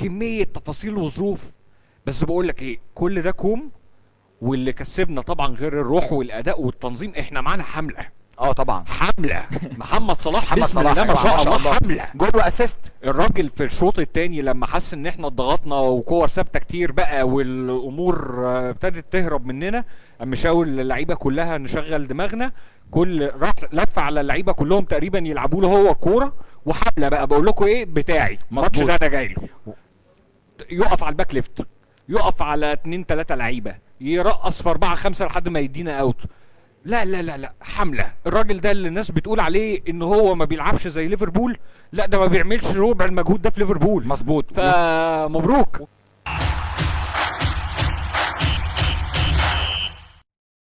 كميه تفاصيل وظروف. بس بقول لك ايه، كل ده كوم، واللي كسبنا طبعا غير الروح والاداء والتنظيم احنا معانا حمله. طبعا حمله محمد صلاح، محمد صلاح ما شاء الله حمله جوه اسيست. الراجل في الشوط الثاني لما حس ان احنا ضغطنا وكور ثابته كتير بقى والامور ابتدت تهرب مننا، قام شاور اللعيبه كلها نشغل دماغنا، كل راح لف على اللعيبه كلهم تقريبا يلعبوا له هو الكوره وحمله بقى. بقول لكم ايه بتاعي الماتش ده، انا جاي له يقف على الباك ليفت، يقف على 2 3 لعيبه، يرقص في 4 5 لحد ما يدينا اوت. لا لا لا لا، حمله. الراجل ده اللي الناس بتقول عليه ان هو ما بيلعبش زي ليفربول، لا ده ما بيعملش ربع المجهود ده في ليفربول. مظبوط، فمبروك.